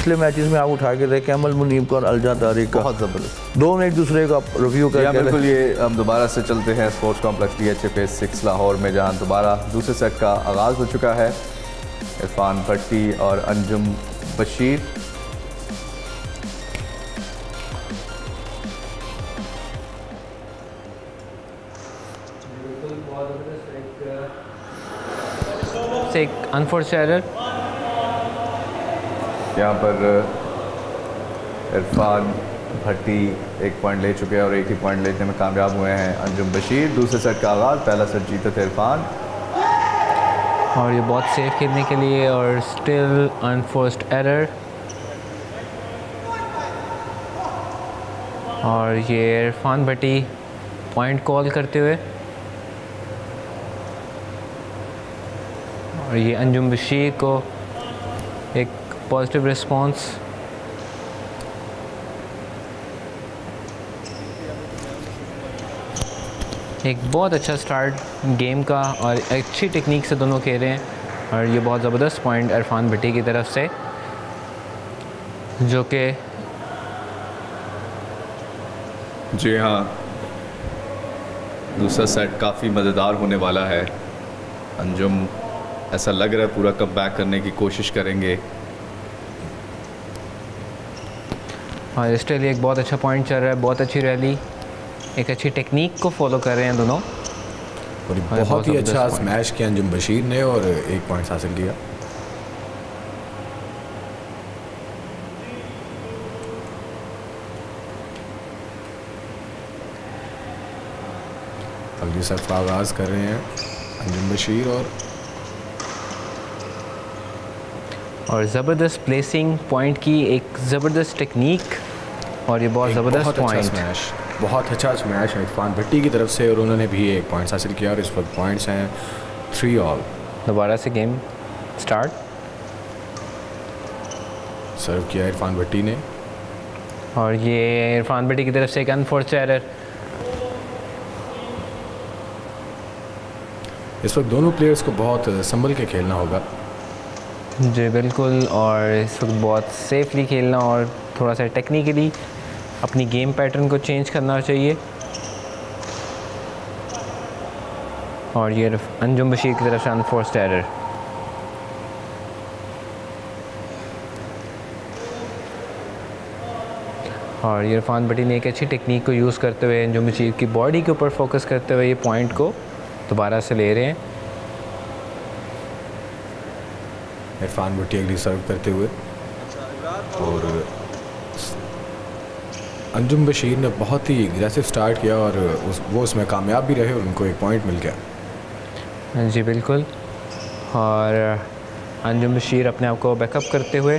पिछले मैचेस में आप उठा के देखें, अमल मुनीब और अलजा तारिक बहुत जबरदस्त, दोनों एक दूसरे का रिव्यू करके बिल्कुल। ये हम दोबारा से चलते हैं स्पोर्ट्स कॉम्प्लेक्स DHA 6 लाहौर में, जहां दोबारा दूसरे सेट का आगाज़ हो चुका है। इरफान भट्टी और अंजुम बशीर, अनफोर्स्ड एरर यहाँ पर इरफान भट्टी एक पॉइंट ले चुके हैं और एक ही पॉइंट लेने में कामयाब हुए हैं अंजुम बशीर। दूसरे सेट का आगाज़, पहला सेट जीते थे इरफान, और ये बहुत सेफ खेलने के लिए और स्टिल अनफोर्स्ड एरर, और ये इरफान भट्टी पॉइंट कॉल करते हुए, और ये अंजुम बशीर को एक पॉजिटिव रिस्पांस। एक बहुत अच्छा स्टार्ट गेम का और अच्छी टेक्निक से दोनों खेल रहे हैं, और ये बहुत ज़बरदस्त पॉइंट इरफान भट्टी की तरफ से, जो कि जी हाँ दूसरा सेट काफ़ी मज़ेदार होने वाला है। अंजुम ऐसा लग रहा है पूरा कम बैक करने की कोशिश करेंगे, और इसके लिए एक बहुत अच्छा पॉइंट चल रहा है, बहुत अच्छी रैली, एक अच्छी टेक्निक को फॉलो कर रहे हैं दोनों, और बहुत ही अच्छा स्मैश किया अंजुम बशीर ने और एक पॉइंट हासिल किया। अगली सेट का आगाज़ कर रहे हैं अंजुम बशीर, और ज़बरदस्त प्लेसिंग पॉइंट की, एक ज़बरदस्त टेक्निक, और ये बहुत ज़बरदस्त पॉइंट, बहुत अच्छा स्मैश है इरफान भट्टी की तरफ से, और उन्होंने भी एक पॉइंट हासिल किया, और इस वक्त पॉइंट्स हैं 3-3। दोबारा से गेम स्टार्ट, सर्व किया इरफान भट्टी ने, और ये इरफान भट्टी की तरफ से एक अनफोर्स्ड एरर। इस वक्त दोनों प्लेयर्स को बहुत संभल के खेलना होगा। जी बिल्कुल, और इस वक्त बहुत सेफली खेलना और थोड़ा सा टेक्निकली अपनी गेम पैटर्न को चेंज करना चाहिए, और ये अंजुम बशीर की तरफ से अनफोर्स्ड एरर। और ये इरफान भट्टी ने एक अच्छी टेक्निक को यूज़ करते हुए अंजुम बशीर की बॉडी के ऊपर फोकस करते हुए ये पॉइंट को दोबारा से ले रहे हैं। इरफान भट्टी अगली सर्व करते हुए, और अंजुम बशीर ने बहुत ही एग्रेसिव स्टार्ट किया और वो उसमें कामयाब भी रहे और उनको एक पॉइंट मिल गया। जी बिल्कुल, और अंजुम बशीर अपने आप को बैकअप करते हुए,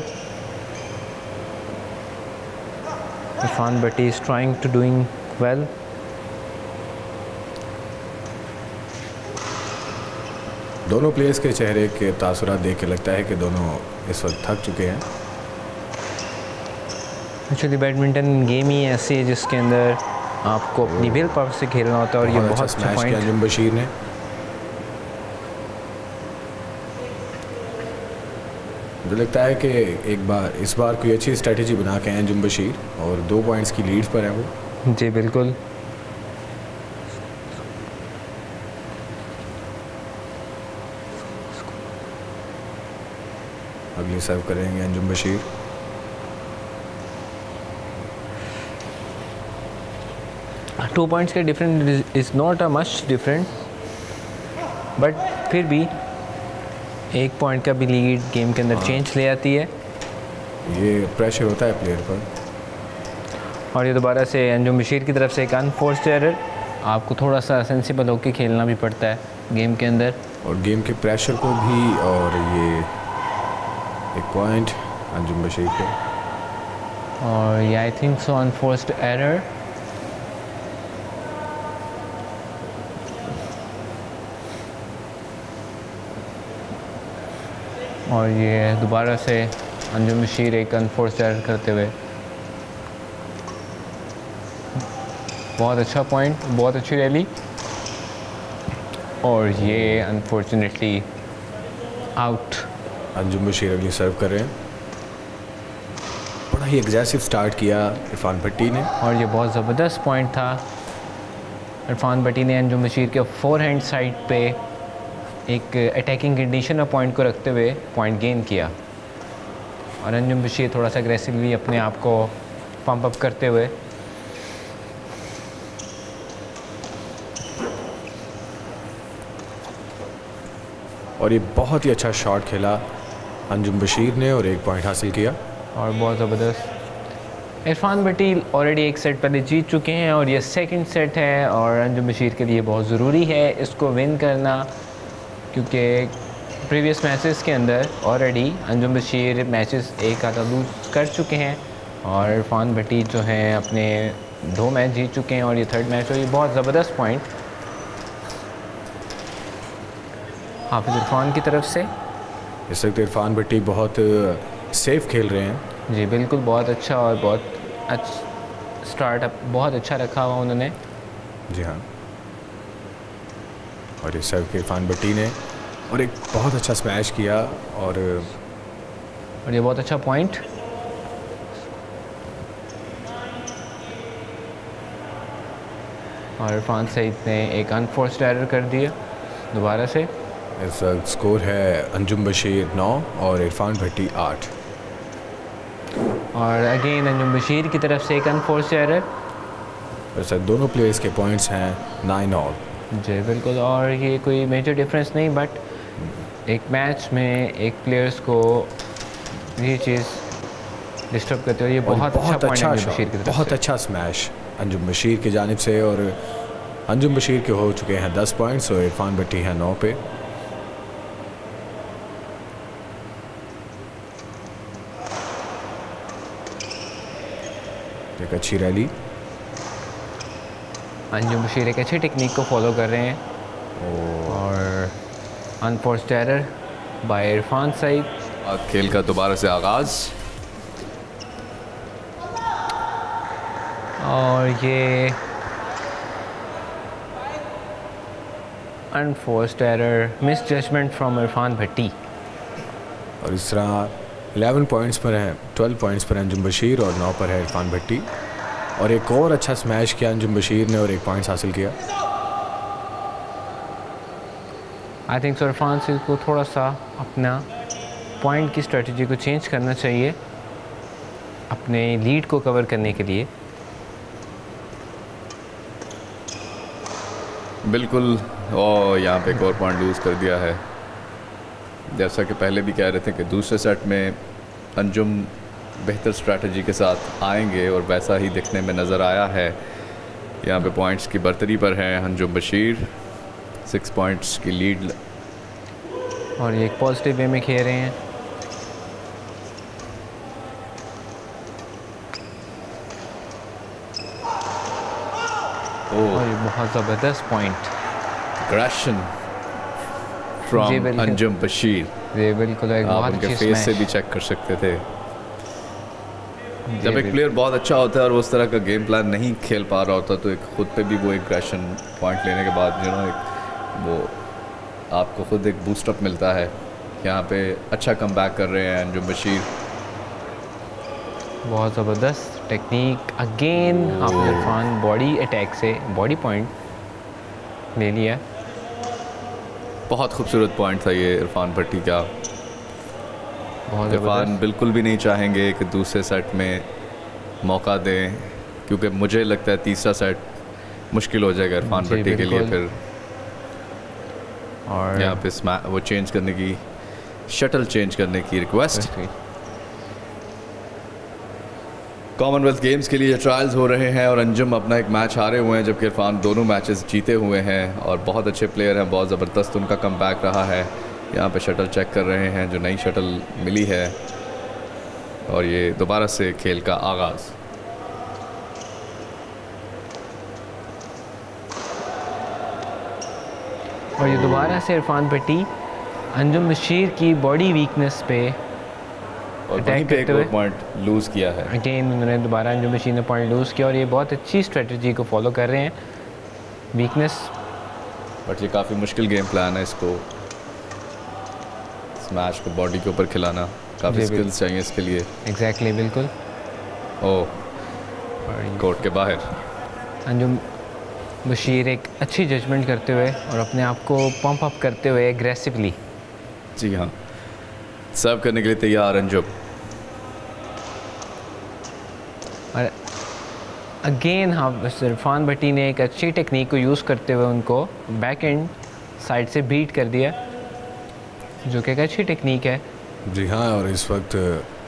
Irfan Bhatti is trying to doing well. दोनों प्लेयर्स के चेहरे के तासुरात देख के लगता है कि दोनों इस वक्त थक चुके हैं। एक्चुअली बैडमिंटन गेम ही ऐसी है जिसके अंदर आपको अपनी विल पावर से खेलना होता है, और ये बहुत अच्छा पॉइंट अंजुम बशीर ने। मुझे लगता है कि इस बार कोई अच्छी स्ट्रेटजी बना के हैं अंजुम बशीर, और 2 पॉइंट्स की लीड पर है वो। जी बिल्कुल, अगली सर्व करेंगे अंजुम बशीर, टू पॉइंट्स के different is not a much different, but फिर भी एक पॉइंट का भी लीड गेम के अंदर चेंज ले आती है। ये प्रेशर होता है प्लेयर पर, और ये दोबारा से अंजुम बशीर की तरफ से एक अनफोर्स्ड एरर। आपको थोड़ा सा सेंसिबल होकर खेलना भी पड़ता है गेम के अंदर, और गेम के प्रेशर को भी, और ये एक पॉइंट अंजुम बशीर पे, और ये I think so unforced error. और ये दोबारा से अंजुम बशीर एक अनफोर्स्ड एरर करते हुए, बहुत अच्छा पॉइंट, बहुत अच्छी रैली, और ये अनफॉर्चुनेटली आउट। अंजुम बशीर अगली सर्व कर रहे हैं, काफ़ी एग्रेसिव स्टार्ट किया इरफान भट्टी ने और ये बहुत ज़बरदस्त पॉइंट था। इरफान भट्टी ने अंजुम बशीर के फोर हैंड साइड पे एक अटैकिंग कंडीशन और पॉइंट को रखते हुए पॉइंट गेन किया और अंजुम बशीर थोड़ा सा एग्रेसिवली अपने आप को पंप अप करते हुए और ये बहुत ही अच्छा शॉट खेला अंजुम बशीर ने और एक पॉइंट हासिल किया और बहुत ज़बरदस्त। इरफान भट्टी ऑलरेडी एक सेट पहले जीत चुके हैं और ये सेकंड सेट है और अंजुम बशीर के लिए बहुत ज़रूरी है इसको विन करना क्योंकि प्रीवियस मैचेस के अंदर ऑलरेडी अंजुम बशीर मैचेस एक आधा लूज कर चुके हैं और इरफान भट्टी जो हैं अपने दो मैच जीत चुके हैं और ये थर्ड मैच और ये बहुत ज़बरदस्त पॉइंट हाफिज़ इरफान की तरफ से। इस वक्त इरफान भट्टी बहुत सेफ खेल रहे हैं। जी बिल्कुल, बहुत अच्छा और बहुत अच्छा स्टार्टअप बहुत अच्छा रखा हुआ उन्होंने। जी हाँ, और इस वक्त इरफान भट्टी ने और एक बहुत अच्छा स्मैश किया और ये बहुत अच्छा पॉइंट। और इरफान सईद ने एक अनफोर्स्ड एरर कर दिया दोबारा से। इस वक्त स्कोर है अंजुम बशीर 9 और इरफान भट्टी 8 और अगेन अंजुम बशीर की तरफ से एक अनफोर्स एरर। वैसे दोनों प्लेयर्स के पॉइंट्स हैं 9 ऑल। जी बिल्कुल, और ये कोई मेजर डिफरेंस नहीं बट एक मैच में एक प्लेयर्स को ये चीज़ डिस्टर्ब करते हो। ये बहुत अच्छा शॉट, बहुत अच्छा स्मैश अंजुम बशीर की जानिब से और अंजुम बशीर के हो चुके हैं 10 पॉइंट्स और इरफान भट्टी हैं 9 पे। एक अच्छी रैली, अंजुम बशीर एक अच्छी टेक्निक को फॉलो कर रहे हैं और unforced error by Irfan Saeed. अब खेल का दोबारा से आगाज़ और ये unforced error misjudgement from Irfan Bhatti और इस तरह 11 पॉइंट्स पर हैं, 12 पॉइंट्स पर अंजुम बशीर और 9 पर है इरफान भट्टी और एक और अच्छा स्मैश किया अंजुम बशीर ने और एक पॉइंट हासिल किया। I think so Irfan Saeed को थोड़ा सा अपना पॉइंट की स्ट्रेटजी को चेंज करना चाहिए अपने लीड को कवर करने के लिए। बिल्कुल, और यहाँ पे एक और पॉइंट लूज कर दिया है। जैसा कि पहले भी कह रहे थे कि दूसरे सेट में अंजुम बेहतर स्ट्रैटेजी के साथ आएंगे और वैसा ही दिखने में नज़र आया है। यहाँ पे पॉइंट्स की बर्तरी पर हैं अंजुम बशीर, 6 पॉइंट्स की लीड और ये एक पॉजिटिव वे में खेल रहे हैं। और ये बहुत ज़बरदस्त पॉइंट ग्रेशन फ्रॉम अंजुम बशीर। बिल्कुल, आप उनके फेस से भी चेक कर सकते थे। जब एक प्लेयर बहुत अच्छा होता है और वो उस तरह का गेम प्लान नहीं खेल पा रहा होता तो एक खुद पे भी वो एक एग्रेशन पॉइंट लेने के बाद जो ना वो आपको खुद एक बूस्टअप मिलता है। यहाँ पे अच्छा कमबैक कर रहे हैं अंजुम बशीर, बहुत ज़बरदस्त टेक्निक। अगेन आपने इरफान बॉडी अटैक से बॉडी पॉइंट ले लिया। बहुत खूबसूरत पॉइंट था ये इरफान भट्टी का। इरफान बिल्कुल भी नहीं चाहेंगे कि दूसरे सेट में मौका दें क्योंकि मुझे लगता है तीसरा सेट मुश्किल हो जाएगा इरफान भट्टी के लिए। फिर और यहाँ पे वो चेंज करने की शटल चेंज करने की रिक्वेस्ट। कॉमनवेल्थ गेम्स के लिए ट्रायल्स हो रहे हैं और अंजुम अपना एक मैच हारे हुए हैं जबकि इरफान दोनों मैचेस जीते हुए हैं और बहुत अच्छे प्लेयर हैं। बहुत ज़बरदस्त उनका कमबैक रहा है। यहाँ पे शटल चेक कर रहे हैं जो नई शटल मिली है और ये दोबारा से खेल का आगाज़। और ये दोबारा से इरफान भट्टी अंजुम बशीर की बॉडी वीकनेस पे और वहीं पे एक पॉइंट लूज़ किया है। अगेन उन्होंने दोबारा अंजुम बशीर ने पॉइंट लूज़ किया और ये बहुत अच्छी स्ट्रेटजी को फॉलो कर रहे हैं वीकनेस। बट ये काफ़ी मुश्किल गेम प्लान है, इसको स्मैश को बॉडी के ऊपर खिलाना काफ़ी स्किल्स चाहिए इसके लिए। एग्जैक्टली बिल्कुल। ओह, कोर्ट के बाहर। अंजुम बशीर एक अच्छी जजमेंट करते हुए और अपने आप को पंप अप करते हुए एग्रेसिवली। जी हाँ, सर्व करने के लिए तैयार अंजुम। और अगेन हाँ, इरफान भट्टी ने एक अच्छी टेक्निक को यूज़ करते हुए उनको बैक एंड साइड से बीट कर दिया, जो कि एक अच्छी टेक्निक है। जी हाँ, और इस वक्त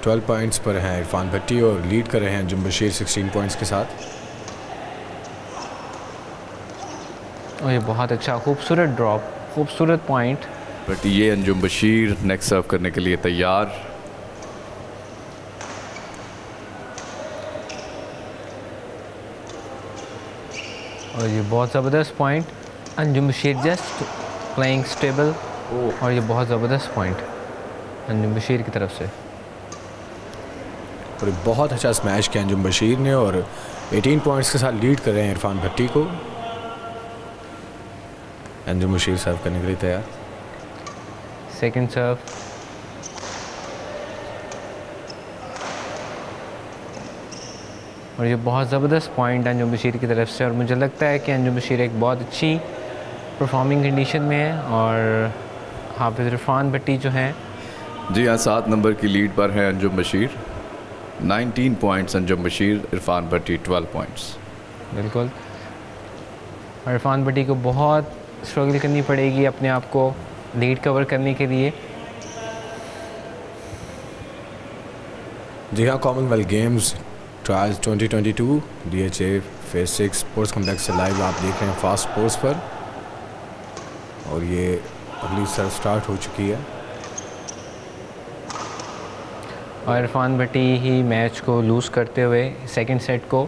12 पॉइंट्स पर हैं इरफान भट्टी और लीड कर रहे हैं अंजुम बशीर 16 पॉइंट्स के साथ। और ये बहुत अच्छा खूबसूरत ड्रॉप, खूबसूरत पॉइंट। बट ये अंजुम बशीर नेक्स्ट सर्व करने के लिए तैयार। और ये बहुत ज़बरदस्त point, Anjum Bashir just playing stable. और ये बहुत ज़बरदस्त पॉइंट अंजुम बशीर की तरफ से। और बहुत अच्छा स्मैश किया अंजुम बशीर ने और 18 पॉइंट्स के साथ लीड कर रहे हैं इरफान भट्टी को। अंजुम बशीर सर्व करने के लिए तैयार, सेकंड सर्व। और ये बहुत ज़बरदस्त पॉइंट अंजुम बशीर की तरफ से। और मुझे लगता है कि अंजुम बशीर एक बहुत अच्छी परफॉर्मिंग कंडीशन में है और हाफिज़ इरफान भट्टी जो हैं। जी हाँ, 7 नंबर की लीड पर है अंजुम बशीर। 19 points Anjum Bashir, Irfan Bhatti 12 points. बिल्कुल, और इरफान भट्टी को बहुत स्ट्रगल करनी पड़ेगी अपने आप को लीड कवर करने के लिए। जी हाँ, Commonwealth Games trials 2022 DHA phase 6 sports complex live आप देख रहे हैं फास्ट स्पोर्ट्स पर। और ये अगली सर्व स्टार्ट हो चुकी है और इरफान भट्टी ही मैच को लूज़ करते हुए सेकंड सेट को